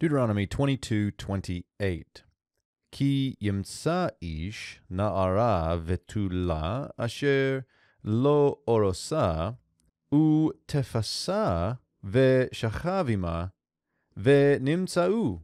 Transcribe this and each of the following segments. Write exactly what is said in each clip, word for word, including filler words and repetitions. Deuteronomy twenty-two twenty-eight. Ki yimsa ish na'ara vetula asher lo orosa u tefasa ve shachavima ve nimtsa'u.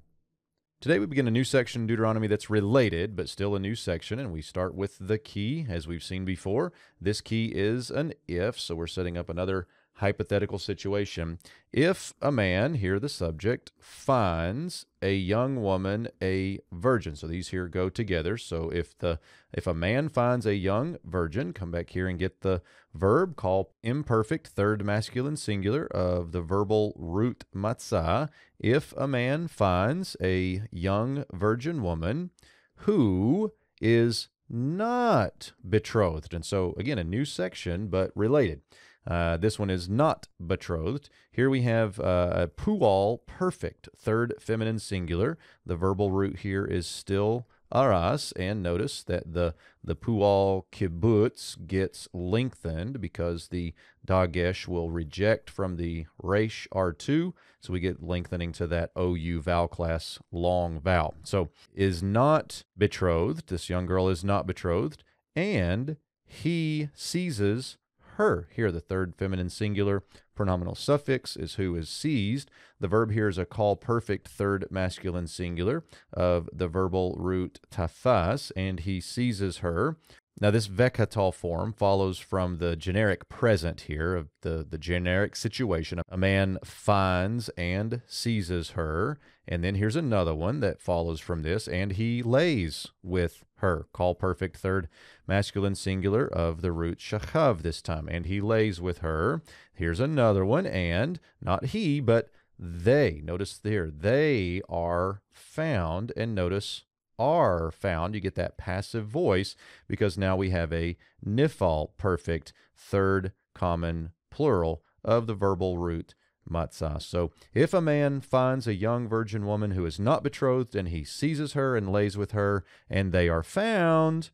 Today we begin a new section in Deuteronomy that's related, but still a new section, and we start with the key, as we've seen before. This key is an if, so we're setting up another hypothetical situation. If a man, here the subject, finds a young woman a virgin. So these here go together. So if the if a man finds a young virgin, come back here and get the verb, call imperfect, third masculine singular of the verbal root matzah. If a man finds a young virgin woman who is not betrothed. And so again, a new section, but related. Uh, this one is not betrothed. Here we have uh, a pu'al, perfect, third feminine singular. The verbal root here is still aras, and notice that the, the pu'al kibbutz gets lengthened because the dagesh will reject from the resh R two, so we get lengthening to that O U vowel class long vowel. So, is not betrothed, this young girl is not betrothed, and he seizes her. Here, the third feminine singular pronominal suffix is who is seized. The verb here is a qal perfect third masculine singular of the verbal root tafas, and he seizes her. Now, this Vekatal form follows from the generic present here, of the, the generic situation. A man finds and seizes her. And then here's another one that follows from this, and he lays with her. Qal perfect third masculine singular of the root shachav this time, and he lays with her. Here's another one, and not he, but they. Notice there, they are found, and notice are found. You get that passive voice because now we have a nifal perfect third common plural of the verbal root matzah. So if a man finds a young virgin woman who is not betrothed and he seizes her and lays with her and they are found,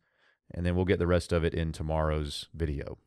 and then we'll get the rest of it in tomorrow's video.